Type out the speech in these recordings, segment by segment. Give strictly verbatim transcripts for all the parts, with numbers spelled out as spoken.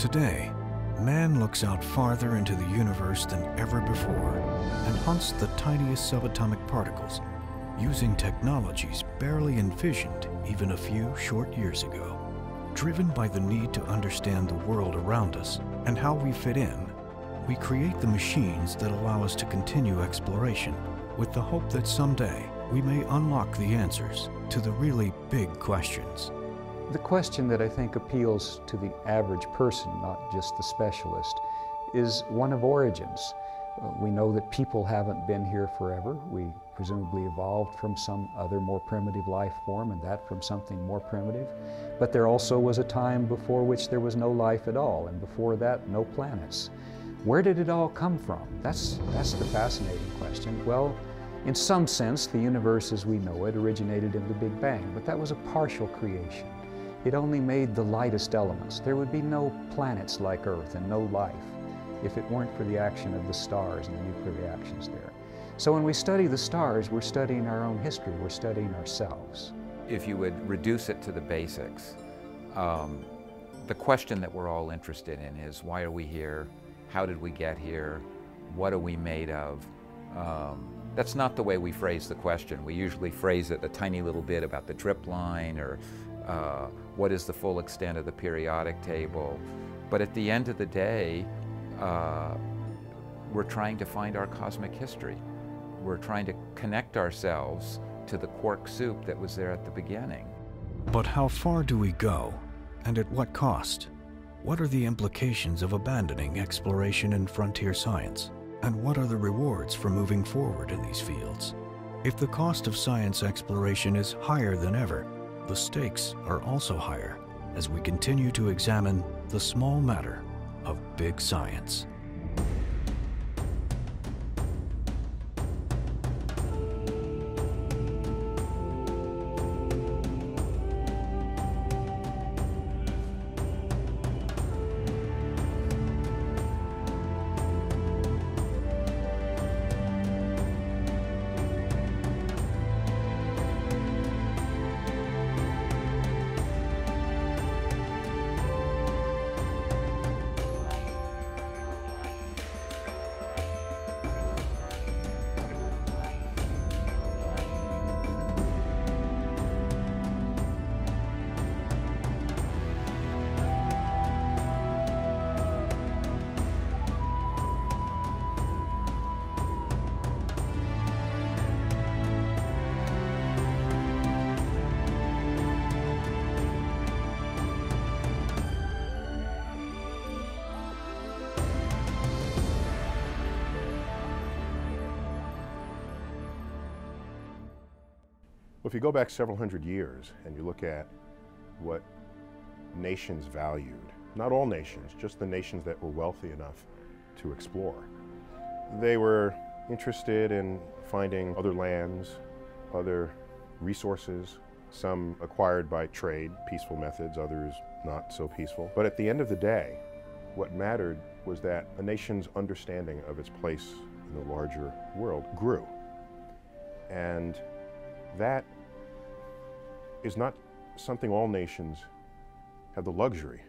Today, man looks out farther into the universe than ever before and hunts the tiniest subatomic particles using technologies barely envisioned even a few short years ago. Driven by the need to understand the world around us and how we fit in, we create the machines that allow us to continue exploration with the hope that someday we may unlock the answers to the really big questions. The question that I think appeals to the average person, not just the specialist, is one of origins. We know that people haven't been here forever. We presumably evolved from some other more primitive life form, and that from something more primitive. But there also was a time before which there was no life at all, and before that, no planets. Where did it all come from? That's, that's the fascinating question. Well, in some sense, the universe as we know it originated in the Big Bang, but that was a partial creation. It only made the lightest elements. There would be no planets like Earth and no life if it weren't for the action of the stars and the nuclear reactions there. So when we study the stars, we're studying our own history, we're studying ourselves. If you would reduce it to the basics, um, the question that we're all interested in is, why are we here? How did we get here? What are we made of? Um, that's not the way we phrase the question. We usually phrase it a tiny little bit about the drip line, or Uh, what is the full extent of the periodic table? But at the end of the day, uh, we're trying to find our cosmic history. We're trying to connect ourselves to the quark soup that was there at the beginning. But how far do we go, and at what cost? What are the implications of abandoning exploration in frontier science? And what are the rewards for moving forward in these fields? If the cost of science exploration is higher than ever, the stakes are also higher as we continue to examine the small matter of big science. If you go back several hundred years and you look at what nations valued, not all nations, just the nations that were wealthy enough to explore, they were interested in finding other lands, other resources, some acquired by trade, peaceful methods, others not so peaceful. But at the end of the day, what mattered was that a nation's understanding of its place in the larger world grew. And that is not something all nations have the luxury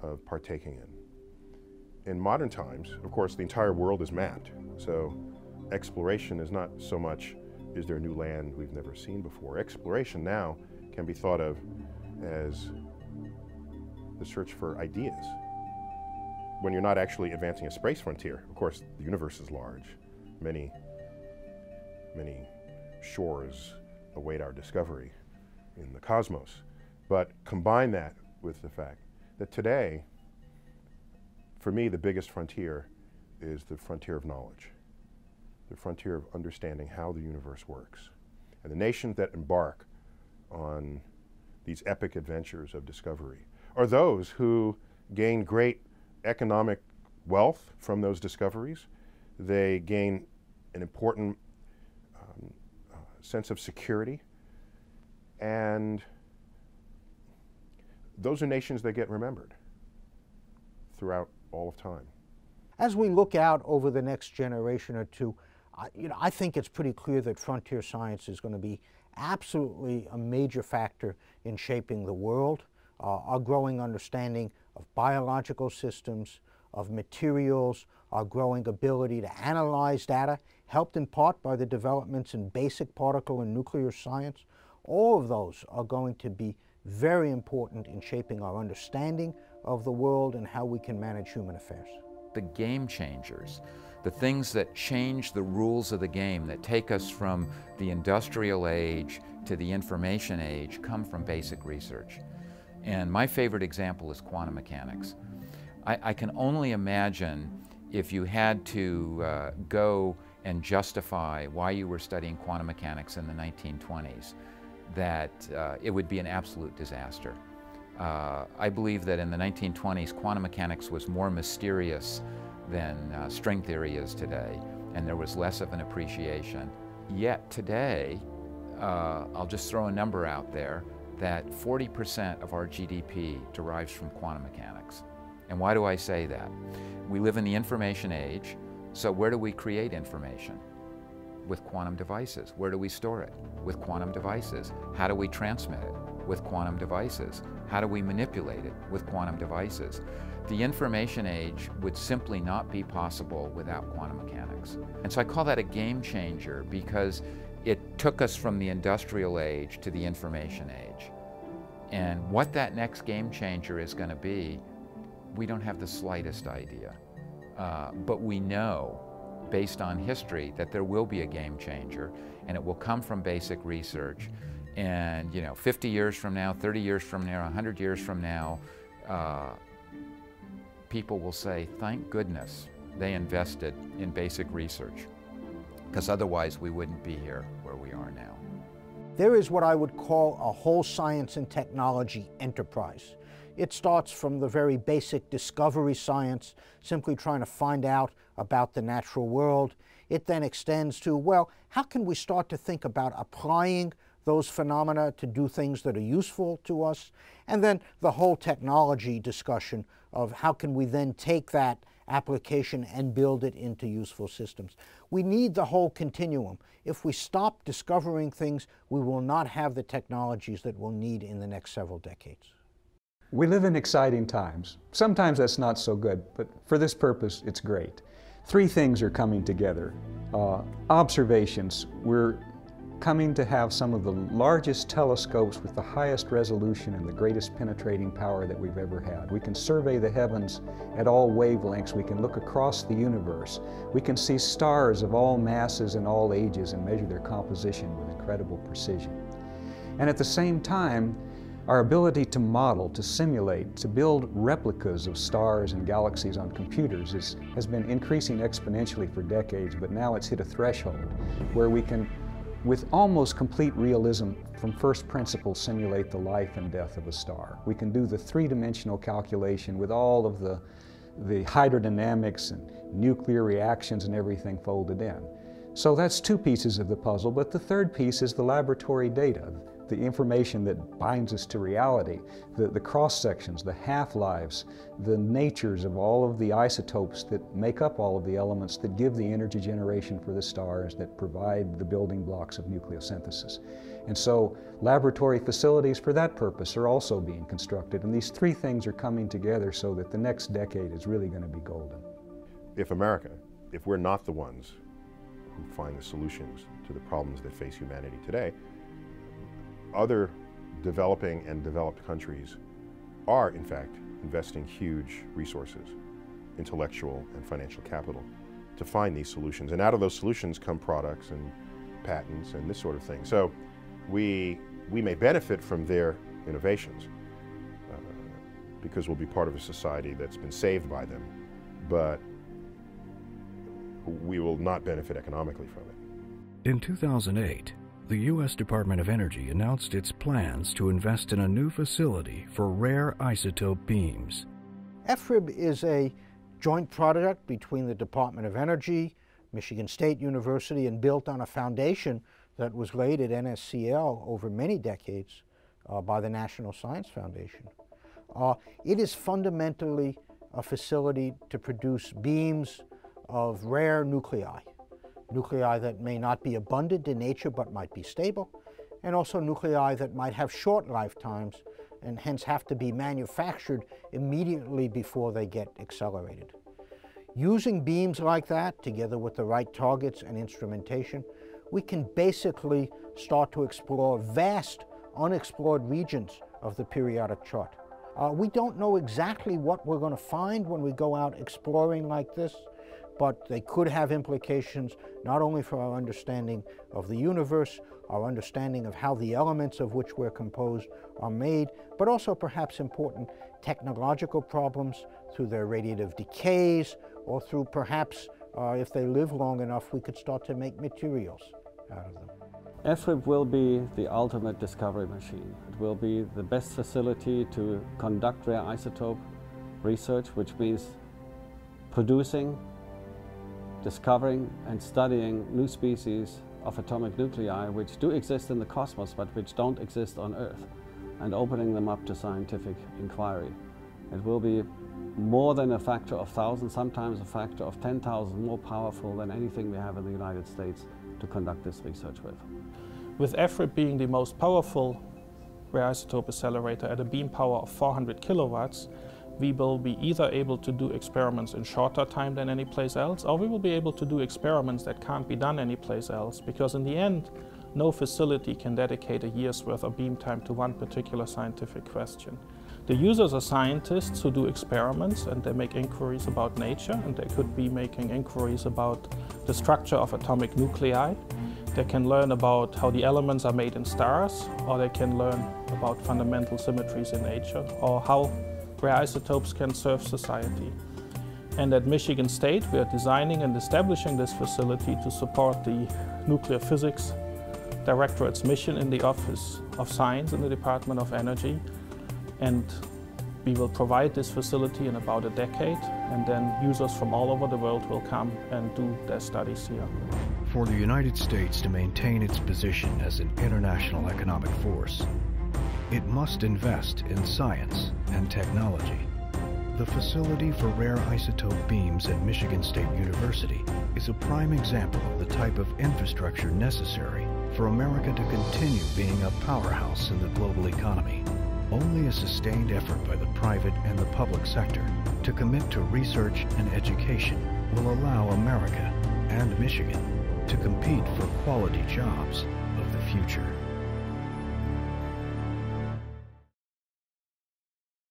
of partaking in. In modern times, of course, the entire world is mapped. So exploration is not so much, is there new land we've never seen before? Exploration now can be thought of as the search for ideas. When you're not actually advancing a space frontier, of course, the universe is large. Many, many shores await our discovery in the cosmos. But combine that with the fact that today, for me, the biggest frontier is the frontier of knowledge, the frontier of understanding how the universe works. And the nations that embark on these epic adventures of discovery are those who gain great economic wealth from those discoveries. They gain an important um, sense of security, and those are nations that get remembered throughout all of time. As we look out over the next generation or two, I, you know, I think it's pretty clear that frontier science is going to be absolutely a major factor in shaping the world, uh, our growing understanding of biological systems, of materials, our growing ability to analyze data, helped in part by the developments in basic particle and nuclear science. All of those are going to be very important in shaping our understanding of the world and how we can manage human affairs. The game changers, the things that change the rules of the game, that take us from the industrial age to the information age, come from basic research. And my favorite example is quantum mechanics. I, I can only imagine if you had to uh, go and justify why you were studying quantum mechanics in the nineteen twenties, that uh, it would be an absolute disaster. Uh, I believe that in the nineteen twenties, quantum mechanics was more mysterious than uh, string theory is today, and there was less of an appreciation. Yet today, uh, I'll just throw a number out there, that forty percent of our G D P derives from quantum mechanics. And why do I say that? We live in the information age, so where do we create information? With quantum devices. Where do we store it? With quantum devices. How do we transmit it? With quantum devices. How do we manipulate it? With quantum devices. The information age would simply not be possible without quantum mechanics. And so I call that a game changer, because it took us from the industrial age to the information age. And what that next game changer is going to be, we don't have the slightest idea. Uh, but we know, based on history, that there will be a game changer, and it will come from basic research. And you know, fifty years from now, thirty years from now, one hundred years from now, uh, people will say, thank goodness they invested in basic research, because otherwise we wouldn't be here where we are now. There is what I would call a whole science and technology enterprise. It starts from the very basic discovery science, simply trying to find out about the natural world. It then extends to, well, how can we start to think about applying those phenomena to do things that are useful to us? And then the whole technology discussion of how can we then take that application and build it into useful systems. We need the whole continuum. If we stop discovering things, we will not have the technologies that we'll need in the next several decades. We live in exciting times. Sometimes that's not so good, but for this purpose, it's great. Three things are coming together. Uh, observations. We're coming to have some of the largest telescopes with the highest resolution and the greatest penetrating power that we've ever had. We can survey the heavens at all wavelengths. We can look across the universe. We can see stars of all masses and all ages and measure their composition with incredible precision. And at the same time, our ability to model, to simulate, to build replicas of stars and galaxies on computers is, has been increasing exponentially for decades, but now it's hit a threshold where we can, with almost complete realism, from first principles, simulate the life and death of a star. We can do the three-dimensional calculation with all of the, the hydrodynamics and nuclear reactions and everything folded in. So that's two pieces of the puzzle, but the third piece is the laboratory data, the information that binds us to reality, the, the cross sections, the half-lives, the natures of all of the isotopes that make up all of the elements that give the energy generation for the stars that provide the building blocks of nucleosynthesis. And so laboratory facilities for that purpose are also being constructed, and these three things are coming together so that the next decade is really going to be golden. If America, if we're not the ones who find the solutions to the problems that face humanity today, other developing and developed countries are, in fact, investing huge resources, intellectual and financial capital, to find these solutions. And out of those solutions come products and patents and this sort of thing. So we, we may benefit from their innovations uh, because we'll be part of a society that's been saved by them, but we will not benefit economically from it. In two thousand eight, the U S Department of Energy announced its plans to invest in a new facility for rare isotope beams. EFRIB is a joint project between the Department of Energy, Michigan State University, and built on a foundation that was laid at N S C L over many decades uh, by the National Science Foundation. Uh, it is fundamentally a facility to produce beams of rare nuclei. Nuclei that may not be abundant in nature but might be stable, and also nuclei that might have short lifetimes and hence have to be manufactured immediately before they get accelerated. Using beams like that, together with the right targets and instrumentation, we can basically start to explore vast unexplored regions of the periodic chart. Uh, we don't know exactly what we're going to find when we go out exploring like this, but they could have implications not only for our understanding of the universe, our understanding of how the elements of which we're composed are made, but also perhaps important technological problems through their radiative decays, or through perhaps, uh, if they live long enough, we could start to make materials out of them. EFRIP will be the ultimate discovery machine. It will be the best facility to conduct rare isotope research, which means producing, discovering and studying new species of atomic nuclei which do exist in the cosmos but which don't exist on Earth, and opening them up to scientific inquiry. It will be more than a factor of thousand, sometimes a factor of ten thousand more powerful than anything we have in the United States to conduct this research with. With EFRIP being the most powerful rare isotope accelerator at a beam power of four hundred kilowatts, we will be either able to do experiments in shorter time than any place else, or we will be able to do experiments that can't be done any place else, because in the end, no facility can dedicate a year's worth of beam time to one particular scientific question. The users are scientists who do experiments and they make inquiries about nature, and they could be making inquiries about the structure of atomic nuclei. They can learn about how the elements are made in stars, or they can learn about fundamental symmetries in nature, or how rare isotopes can serve society. And at Michigan State, we are designing and establishing this facility to support the Nuclear Physics Directorate's mission in the Office of Science in the Department of Energy. And we will provide this facility in about a decade, and then users from all over the world will come and do their studies here. For the United States to maintain its position as an international economic force, it must invest in science and technology. The facility for rare isotope beams at Michigan State University is a prime example of the type of infrastructure necessary for America to continue being a powerhouse in the global economy. Only a sustained effort by the private and the public sector to commit to research and education will allow America and Michigan to compete for quality jobs of the future.